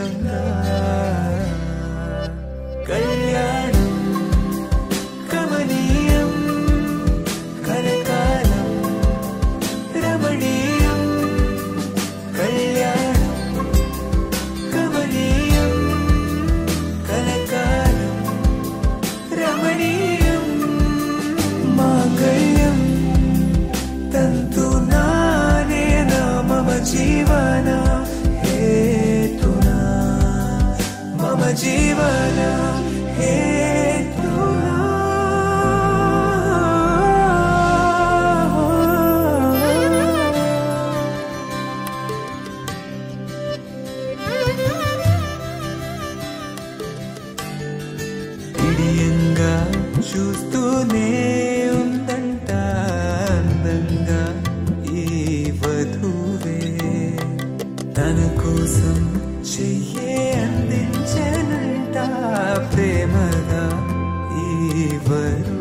But